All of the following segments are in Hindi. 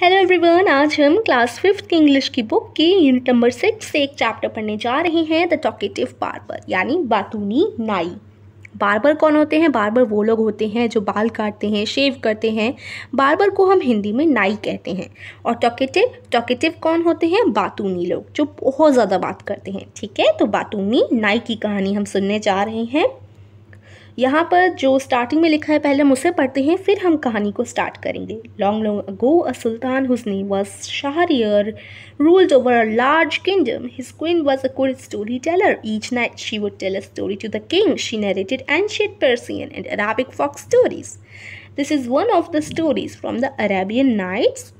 हेलो एवरीवन, आज हम क्लास 5th की इंग्लिश की बुक की यूनिट नंबर 6 से एक चैप्टर पढ़ने जा रहे हैं, द टॉकेटिव बार्बर यानी बातूनी नाई। बार्बर कौन होते हैं? बार्बर वो लोग होते हैं जो बाल काटते हैं, शेव करते हैं। बार्बर को हम हिंदी में नाई कहते हैं। और टॉकेटिव कौन होते हैं? बातूनी लोग जो बहुत ज़्यादा बात करते हैं। ठीक है, तो बातूनी नाई की कहानी हम सुनने जा रहे हैं। यहाँ पर जो स्टार्टिंग में लिखा है पहले हम उसे पढ़ते हैं, फिर हम कहानी को स्टार्ट करेंगे। Long ago a sultan whose name was Shahryar ruled over a large kingdom. His queen was a good story teller. Each night she would tell a story to the king. She narrated ancient Persian and Arabic folks stories. This is one of the stories from the Arabian nights.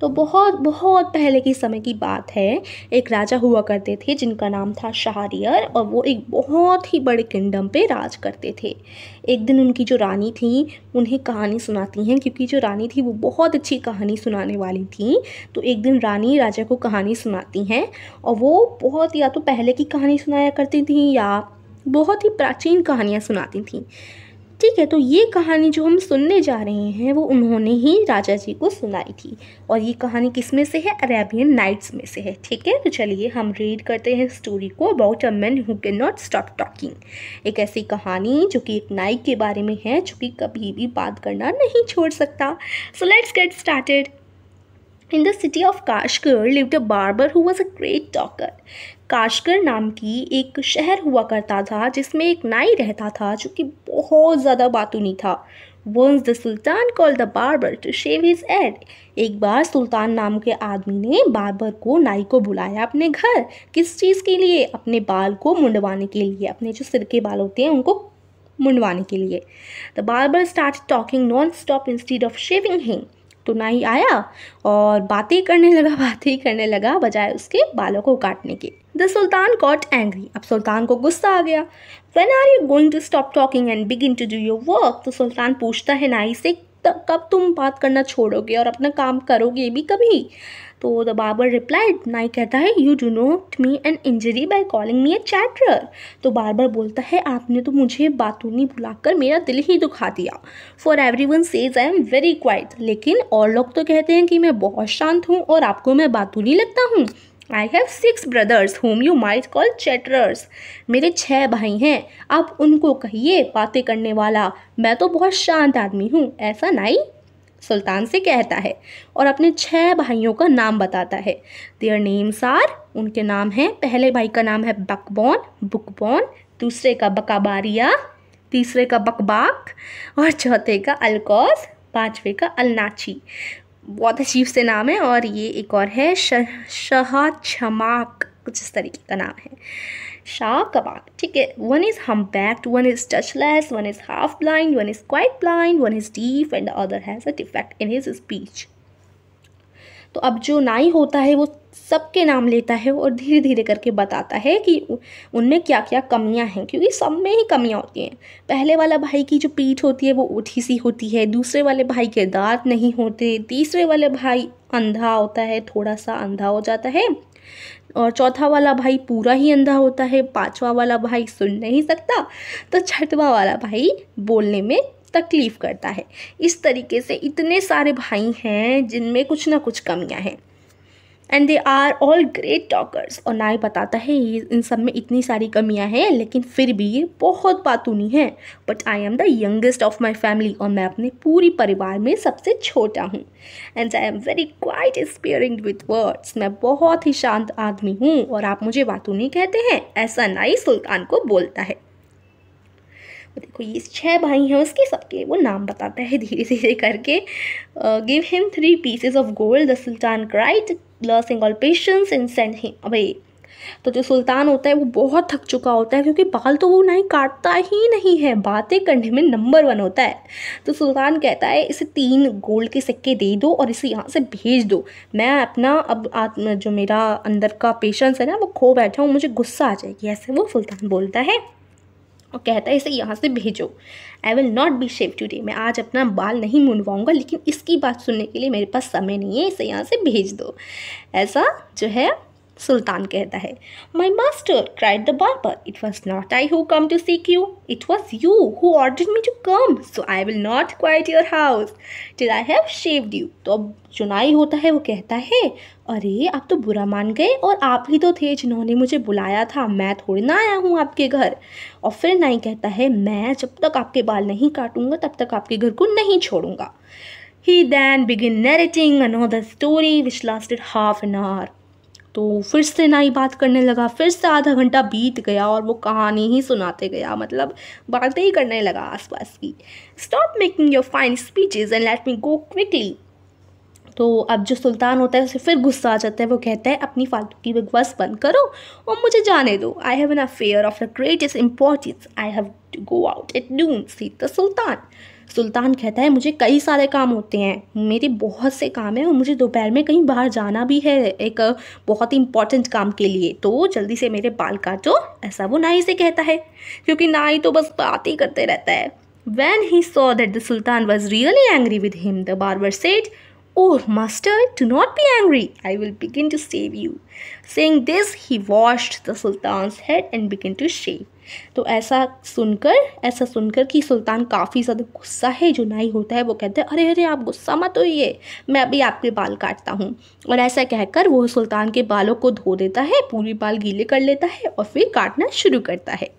तो बहुत पहले के समय की बात है, एक राजा हुआ करते थे जिनका नाम था शाहरियर, और वो एक बहुत ही बड़े किंगडम पे राज करते थे। एक दिन उनकी जो रानी थी उन्हें कहानी सुनाती हैं, क्योंकि जो रानी थी वो बहुत अच्छी कहानी सुनाने वाली थी। तो एक दिन रानी राजा को कहानी सुनाती हैं, और वो बहुत या तो पहले की कहानी सुनाया करती थी या बहुत ही प्राचीन कहानियाँ सुनाती थीं। ठीक है, तो ये कहानी जो हम सुनने जा रहे हैं वो उन्होंने ही राजा जी को सुनाई थी, और ये कहानी किस में से है? अरेबियन नाइट्स में से है। ठीक है, तो चलिए हम रीड करते हैं स्टोरी को। About a man who can not stop talking. एक ऐसी कहानी जो कि एक नाई के बारे में है जो कि कभी भी बात करना नहीं छोड़ सकता। So let's get started. In the city of Kashgar lived a barber who was a great talker. Kashgar नाम की एक शहर हुआ करता था जिसमें एक नाई रहता था जो कि बहुत ज़्यादा बातूनी था। Once the sultan called the barber to shave his head. एक बार सुल्तान नाम के आदमी ने बार्बर को, नाई को बुलाया अपने घर। किस चीज़ के लिए? अपने बाल को मुंडवाने के लिए, अपने जो सिर के बाल होते हैं उनको मुंडवाने के लिए। The barber start talking non stop instead of shaving him. तो नाई आया और बातें करने लगा बजाय उसके बालों को काटने के। The sultan got angry. अब सुल्तान को गुस्सा आ गया। When are you going to stop talking and begin to do your work. तो सुल्तान पूछता है नाई से, कब तुम बात करना छोड़ोगे और अपना काम करोगे भी कभी? तो द बार्बर रिप्लाइड। नाई कहता है, you do not me an injury by calling me a chatterer. तो बार्बर बोलता है, आपने तो मुझे बातूनी बुलाकर मेरा दिल ही दुखा दिया। For everyone says I am very quiet. लेकिन और लोग तो कहते हैं कि मैं बहुत शांत हूँ और आपको मैं बातूनी लगता हूँ। I have 6 brothers home you might call chatterers. मेरे 6 भाई हैं, आप उनको कहिए बातें करने वाला। मैं तो बहुत शांत आदमी हूँ, ऐसा नाई सुल्तान से कहता है, और अपने 6 भाइयों का नाम बताता है। देयर नेम्स आर, उनके नाम हैं, पहले भाई का नाम है बकबोन, दूसरे का बकाबारिया, तीसरे का बकबाक, और चौथे का अलकोस, पांचवे का अलनाची। बहुत अजीब से नाम है। और ये एक और है शाह खबाक, कुछ इस तरीके का नाम है, शाह कबाक। ठीक है। One is humpbacked, one is touchless, one is half blind, one is quite blind, one is deaf and other has a defect in his speech. तो अब जो नाई होता है वो सबके नाम लेता है और धीरे धीरे करके बताता है कि उनमें क्या क्या कमियां हैं, क्योंकि सब में ही कमियां होती हैं। पहले वाला भाई की जो पीठ होती है वो उठी सी होती है, दूसरे वाले भाई के दांत नहीं होते, तीसरे वाले भाई अंधा होता है, थोड़ा सा अंधा हो जाता है, और चौथा वाला भाई पूरा ही अंधा होता है, पांचवा वाला भाई सुन नहीं सकता, तो छठवा वाला भाई बोलने में तकलीफ़ करता है। इस तरीके से इतने सारे भाई हैं जिनमें कुछ ना कुछ कमियां हैं। And they are all great talkers. और नाई बताता है ये इन सब में इतनी सारी कमियां हैं, लेकिन फिर भी ये बहुत बातूनी हैं। But I am the youngest of my family. और मैं अपने पूरी परिवार में सबसे छोटा हूँ। And I am very quite sparing with words. मैं बहुत ही शांत आदमी हूँ और आप मुझे बातूनी कहते हैं, ऐसा नाई सुल्तान को बोलता है। देखो, ये 6 भाई हैं उसके, सबके वो नाम बताता है धीरे धीरे करके। Give him 3 pieces of gold. The sultan cried losing all patience and send him away. तो जो सुल्तान होता है वो बहुत थक चुका होता है, क्योंकि बाल तो वो नहीं काटता ही नहीं है, बातें करने में नंबर 1 होता है। तो सुल्तान कहता है, इसे 3 गोल्ड के सिक्के दे दो और इसे यहाँ से भेज दो। मैं अपना जो मेरा अंदर का पेशेंस है ना वो खो बैठा हूँ, मुझे गुस्सा आ जाएगी, ऐसे वो सुल्तान बोलता है। और कहता है इसे यहाँ से भेजो। I will not be shave today. मैं आज अपना बाल नहीं मुंडवाऊंगा, लेकिन इसकी बात सुनने के लिए मेरे पास समय नहीं है, इसे यहाँ से भेज दो। ऐसा जो है Sultan कहता है, My master, cried the barber, it was not I who come to seek you. It was you who ordered me to come. So I will not quiet your house till I have shaved you. तो अब चुनाई होता है, वो कहता है, अरे आप तो बुरा मान गए और आप ही तो थे जिन्होंने मुझे बुलाया था, मैं थोड़ी ना आया हूँ आपके घर। और फिर नाई कहता है, मैं जब तक आपके बाल नहीं काटूंगा तब तक आपके घर को नहीं छोड़ूंगा। He then began narrating another story which lasted half an hour. तो फिर से नाई बात करने लगा, फिर से आधा घंटा बीत गया और वो कहानी ही सुनाते गया, मतलब बातें ही करने लगा आसपास की। Stop making your fine speeches and let me go quickly. तो अब जो सुल्तान होता है उसे फिर गुस्सा आ जाता है, वो कहता है अपनी फालतू की बकवास बंद करो और मुझे जाने दो। I have an affair of the greatest importance, I have to go out at noon, said the sultan. सुल्तान कहता है मुझे कई सारे काम होते हैं, मेरे बहुत से काम हैं और मुझे दोपहर में कहीं बाहर जाना भी है एक बहुत ही इम्पॉर्टेंट काम के लिए, तो जल्दी से मेरे बाल काटो, ऐसा वो नाई से कहता है क्योंकि नाई तो बस बात ही करते रहता है। When he saw that the sultan was really angry with him, the barber said, Oh, master, do not be angry. I will begin to save you. Saying this, he washed the sultan's head and began to shave. तो ऐसा सुनकर कि सुल्तान काफ़ी ज़्यादा गुस्सा है, जो नाई होता है वो कहता है अरे अरे आप गुस्सा मत होइए, मैं अभी आपके बाल काटता हूँ। और ऐसा कहकर वो सुल्तान के बालों को धो देता है, पूरे बाल गीले कर लेता है और फिर काटना शुरू करता है।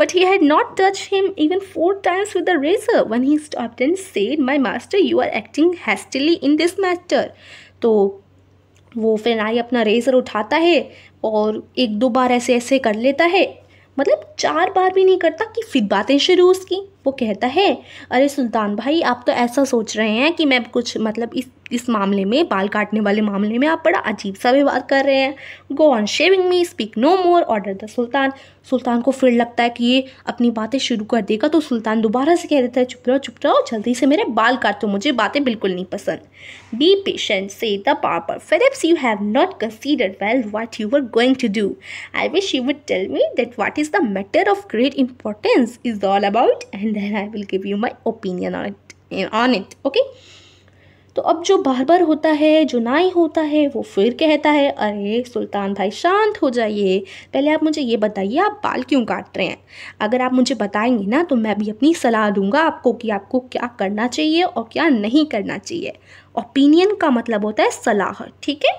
But he had not touched him even 4 times with the razor when he stopped and said, My master, you are acting hastily in this matter. तो वो फिर नाई अपना रेज़र उठाता है और 1-2 बार ऐसे कर लेता है, मतलब 4 बार भी नहीं करता कि फिर बातें शुरू उसकी। वो कहता है अरे सुल्तान भाई, आप तो ऐसा सोच रहे हैं कि मैं कुछ मतलब इस मामले में, बाल काटने वाले मामले में आप बड़ा अजीब सा व्यवहार कर रहे हैं। Go on shaving me, speak no more, order the sultan. सुल्तान को फिर लगता है कि ये अपनी बातें शुरू कर देगा, तो सुल्तान दोबारा से कह देता है चुप रहो, जल्दी से मेरे बाल काटो, मुझे बातें बिल्कुल नहीं पसंद। Be patient, said the barber, perhaps you have not considered well what you are going to do. I wish you would tell me that what is the matter of great importance is all about and then I will give you my opinion on it, okay. तो अब जो बारबर होता है, जो नाई होता है, वो फिर कहता है अरे सुल्तान भाई शांत हो जाइए, पहले आप मुझे ये बताइए आप बाल क्यों काट रहे हैं। अगर आप मुझे बताएंगे ना तो मैं भी अपनी सलाह दूंगा आपको कि आपको क्या करना चाहिए और क्या नहीं करना चाहिए। ओपिनियन का मतलब होता है सलाह, ठीक है।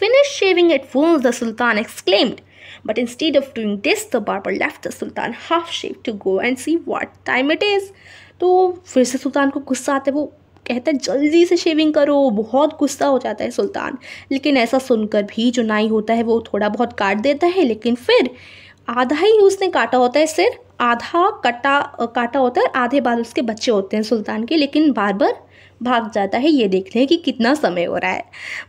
Finish shaving at once, the sultan exclaimed. But instead of doing this, the barber left the Sultan half shaved to go and see what time it is. तो फिर से सुल्तान को गुस्सा आता है, वो कहता है जल्दी से शेविंग करो, बहुत गुस्सा हो जाता है सुल्तान। लेकिन ऐसा सुनकर भी जो नाई होता है वो थोड़ा बहुत काट देता है, लेकिन फिर आधा ही उसने काटा होता है, सिर्फ आधा काटा होता है, आधे बाल उसके बच्चे होते हैं सुल्तान के। लेकिन बारबर भाग जाता है ये देखने कि कितना समय हो रहा है।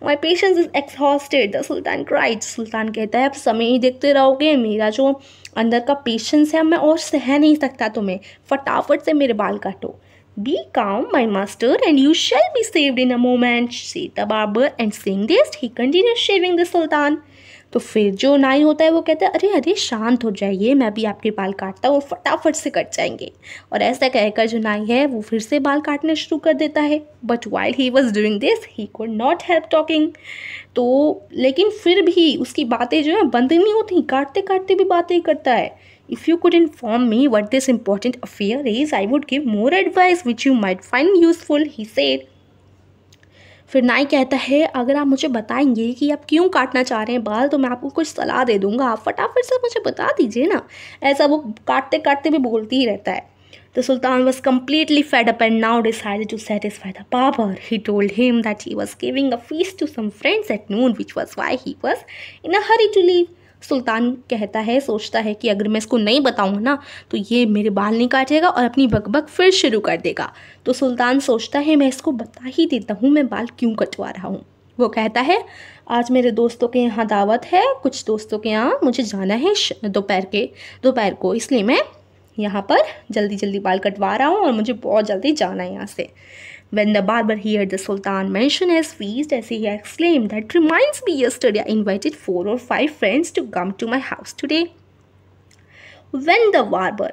My patience is exhausted, the sultan cried. सुल्तान कहता है अब समय ही देखते रहोगे, मेरा जो अंदर का पेशेंस है मैं और सह नहीं सकता तुम्हें, फटाफट से मेरे बाल काटो। Be calm my master and you shall be saved in a moment, said the barber, and saying this he continued shaving the sultan. तो फिर जो नाई होता है वो कहता है अरे अरे शांत हो जाइए, मैं भी आपके बाल काटता हूँ, फटाफट से कट जाएंगे। और ऐसा कहकर जो नाई है वो फिर से बाल काटना शुरू कर देता है। But while he was doing this he could not help talking. तो लेकिन फिर भी उसकी बातें जो है बंद नहीं होती, काटते काटते भी बातें करता है। If you could inform me what this important affair is, I would give more advice which you might find useful, he said. फिर नाई कहता है अगर आप मुझे बताएंगे कि आप क्यों काटना चाह रहे हैं बाल तो मैं आपको कुछ सलाह दे दूंगा, आप फटाफट से मुझे बता दीजिए ना। ऐसा वो काटते काटते भी बोलती ही रहता है। The Sultan was completely fed up and now decided to satisfy the barber. He told him that he was giving a feast to some friends at noon, which was why he was in a hurry to leave. सुल्तान कहता है, सोचता है कि अगर मैं इसको नहीं बताऊंगा ना तो ये मेरे बाल नहीं काटेगा और अपनी बकबक फिर शुरू कर देगा। तो सुल्तान सोचता है मैं इसको बता ही देता हूँ मैं बाल क्यों कटवा रहा हूँ। वो कहता है आज मेरे दोस्तों के यहाँ दावत है, कुछ दोस्तों के यहाँ मुझे जाना है दोपहर को, इसलिए मैं यहाँ पर जल्दी जल्दी बाल कटवा रहा हूँ और मुझे बहुत जल्दी जाना है यहाँ से। When the barber heard the Sultan mention his feast, as he exclaimed, "That reminds me, yesterday I invited 4 or 5 friends to come to my house today." When the barber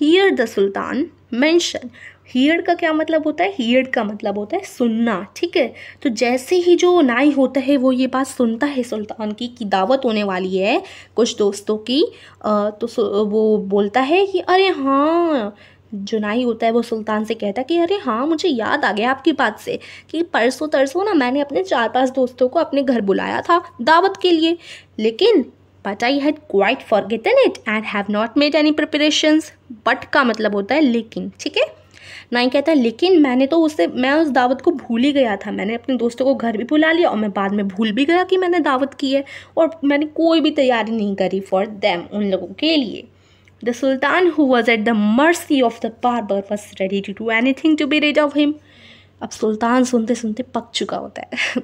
heard the Sultan mention हीयड़ का क्या मतलब होता है? हीयड़ का मतलब होता है सुनना, ठीक है। तो जैसे ही जो नाई होता है वो ये बात सुनता है सुल्तान की कि दावत होने वाली है कुछ दोस्तों की, तो वो बोलता है कि अरे हाँ, जो नाई होता है वो सुल्तान से कहता है कि अरे हाँ, मुझे याद आ गया आपकी बात से कि परसों तरसों ना मैंने अपने 4-5 दोस्तों को अपने घर बुलाया था दावत के लिए, लेकिन but I had quite forgotten it and have not made any preparations. But का मतलब होता है लेकिन, ठीक है। नाई कहता है लेकिन मैं उस दावत को भूल ही गया था, मैंने अपने दोस्तों को घर भी बुला लिया और मैं बाद में भूल भी गया कि मैंने दावत की है और मैंने कोई भी तैयारी नहीं करी फॉर देम, उन लोगों के लिए। The sultan who was at the mercy of the barber was ready to do anything to be rid of him. अब सुल्तान सुनते सुनते पक चुका होता है।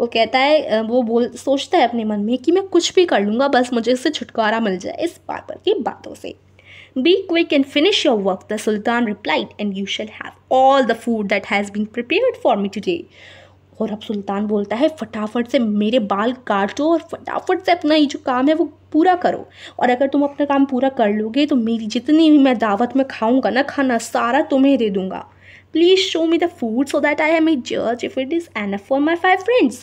वो कहता है, सोचता है अपने मन में कि मैं कुछ भी कर लूँगा, बस मुझे इससे छुटकारा मिल जाए इस बाबर की बातों से। Be quick and finish your work, the sultan replied, and you shall have all the food that has been prepared for me today. और अब सुल्तान बोलता है फटाफट से मेरे बाल काटो और फटाफट से अपना ये जो काम है वो पूरा करो, और अगर तुम अपना काम पूरा कर लोगे तो मेरी जितनी भी मैं दावत में खाऊँगा ना खाना, सारा तुम्हें दे दूँगा। Please show me the food so that I may judge if it is enough for my 5 friends.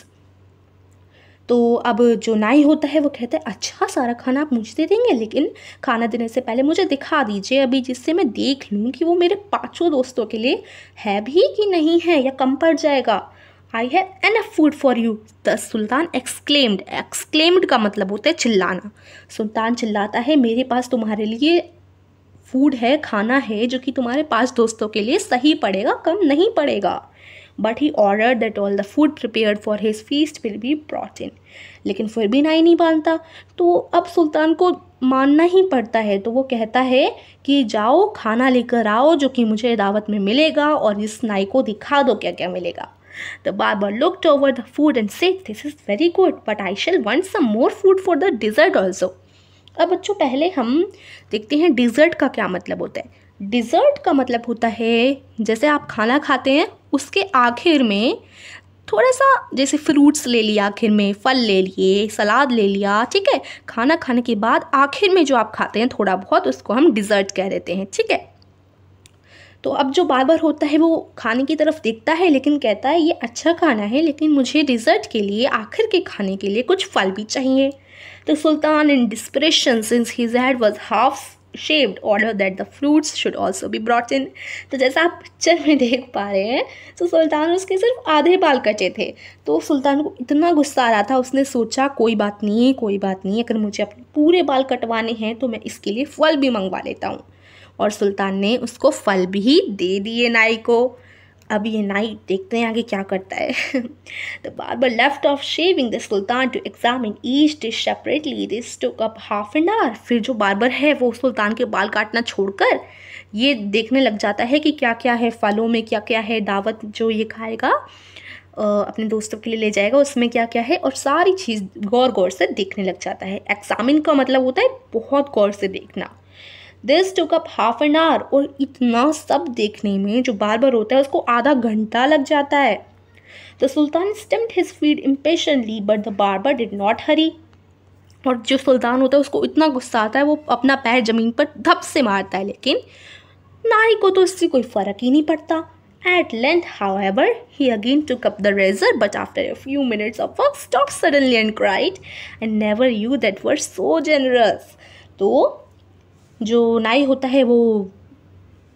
तो अब जो नाई होता है वो कहता है अच्छा, सारा खाना आप मुझे दे देंगे, लेकिन खाना देने से पहले मुझे दिखा दीजिए अभी, जिससे मैं देख लूँ कि वो मेरे 5 दोस्तों के लिए है भी कि नहीं है या कम पड़ जाएगा। I have enough food for you, the Sultan exclaimed। exclaimed का मतलब होता है चिल्लाना। सुल्तान चिल्लाता है मेरे पास तुम्हारे लिए फूड है, खाना है, जो कि तुम्हारे 5 दोस्तों के लिए सही पड़ेगा, कम नहीं पड़ेगा। But he order that all the food prepared for his feast will be brought in. लेकिन फिर भी नाई नहीं मानता, तो अब सुल्तान को मानना ही पड़ता है। तो वो कहता है कि जाओ खाना लेकर आओ जो कि मुझे दावत में मिलेगा, और इस नाई को दिखा दो क्या क्या मिलेगा। The barber looked over the food and said, This is very good, but I shall want some more food for the dessert also. अब बच्चों पहले हम देखते हैं डिज़र्ट का क्या मतलब होता है। डिज़र्ट का मतलब होता है जैसे आप खाना खाते हैं उसके आखिर में थोड़ा सा, जैसे फ्रूट्स ले लिया आखिर में, फल ले लिए, सलाद ले लिया, ठीक है। खाना खाने के बाद आखिर में जो आप खाते हैं थोड़ा बहुत, उसको हम डिज़र्ट कह देते हैं, ठीक है। तो अब जो बार्बर होता है वो खाने की तरफ देखता है, लेकिन कहता है ये अच्छा खाना है, लेकिन मुझे डिज़र्ट के लिए, आखिर के खाने के लिए कुछ फल भी चाहिए। तो sultan in desperation since his head was half shaved order that the fruits should also be brought in. तो जैसा आप पिक्चर में देख पा रहे हैं, तो सुल्तान उसके सिर्फ आधे बाल कटे थे। तो सुल्तान को इतना गुस्सा आ रहा था, उसने सोचा कोई बात नहीं है, कोई बात नहीं, अगर मुझे अपने पूरे बाल कटवाने हैं तो मैं इसके लिए फल भी मंगवा लेता हूँ। और सुल्तान ने उसको फल भी दे दिए नाई को। अब ये नाई देखते हैं आगे क्या करता है। The barber left off shaving the sultan to examine each dish separately, this took up half an hour. फिर जो बार्बर है वो सुल्तान के बाल काटना छोड़कर ये देखने लग जाता है कि क्या क्या है फलों में, क्या क्या है दावत जो ये खाएगा, अपने दोस्तों के लिए ले जाएगा, उसमें क्या क्या है, और सारी चीज़ गौर गौर से देखने लग जाता है। एग्जामिन का मतलब होता है बहुत गौर से देखना। This took up half an hour, और इतना सब देखने में जो बार्बर होता है उसको आधा घंटा लग जाता है। The sultan stamped his feet impatiently but the barber did not hurry. और जो सुल्तान होता है उसको इतना गुस्सा आता है वो अपना पैर ज़मीन पर धप से मारता है, लेकिन नाई को तो इससे कोई फ़र्क ही नहीं पड़ता। At length, however, he again took up the razor, but after a few minutes of work stopped suddenly and cried, "And never you that were so generous." तो जो नाई होता है वो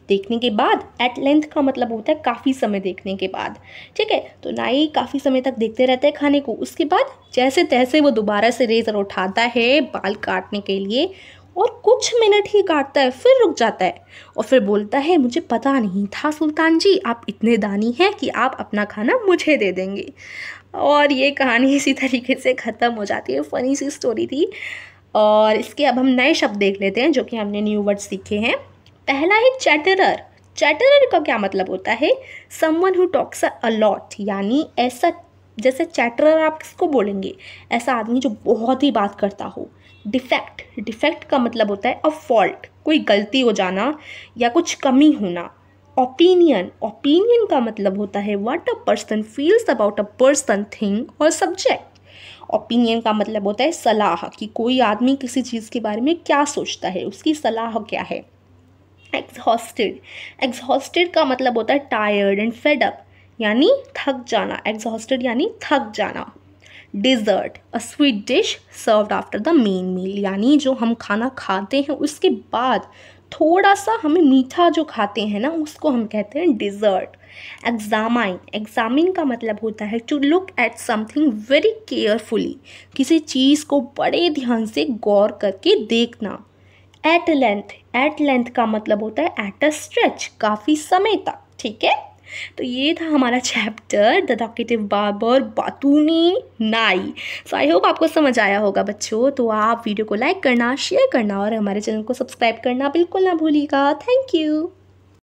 देखने के बाद, एट लेंथ का मतलब होता है काफ़ी समय देखने के बाद, ठीक है। तो नाई काफ़ी समय तक देखते रहते हैं खाने को, उसके बाद जैसे तैसे वो दोबारा से रेजर उठाता है बाल काटने के लिए, और कुछ मिनट ही काटता है, फिर रुक जाता है और फिर बोलता है मुझे पता नहीं था सुल्तान जी आप इतने दानी हैं कि आप अपना खाना मुझे दे देंगे। और ये कहानी इसी तरीके से ख़त्म हो जाती है। फ़नी सी स्टोरी थी। और इसके अब हम नए शब्द देख लेते हैं जो कि हमने न्यू वर्ड सीखे हैं। पहला है चैटरर। चैटरर का क्या मतलब होता है? Someone who talks a lot, यानी ऐसा, जैसे चैटरर आप किसको बोलेंगे? ऐसा आदमी जो बहुत ही बात करता हो। डिफेक्ट, डिफेक्ट का मतलब होता है अ फॉल्ट, कोई गलती हो जाना या कुछ कमी होना। ओपिनियन, ओपिनियन का मतलब होता है what a person feels about a person, thing और सब्जेक्ट। ओपिनियन का मतलब होता है सलाह, कि कोई आदमी किसी चीज़ के बारे में क्या सोचता है, उसकी सलाह क्या है। एग्जॉस्टेड का मतलब होता है टायर्ड एंड फेड अप यानी थक जाना, एग्जॉस्टेड यानी थक जाना। Dessert a sweet dish served after the main meal यानी जो हम खाना खाते हैं उसके बाद थोड़ा सा हमें मीठा जो खाते हैं ना उसको हम कहते हैं डिज़र्ट। एग्जामिन का मतलब होता है to look at something very carefully किसी चीज़ को बड़े ध्यान से गौर करके देखना। एट लेंथ का मतलब होता है एट अ स्ट्रेच काफ़ी समय तक। ठीक है, तो ये था हमारा चैप्टर द डॉकेटिव बार्बर बातूनी नाई। सो आई होप आपको समझ आया होगा बच्चों। तो आप वीडियो को लाइक करना, शेयर करना और हमारे चैनल को सब्सक्राइब करना बिल्कुल ना भूलिएगा। Thank you.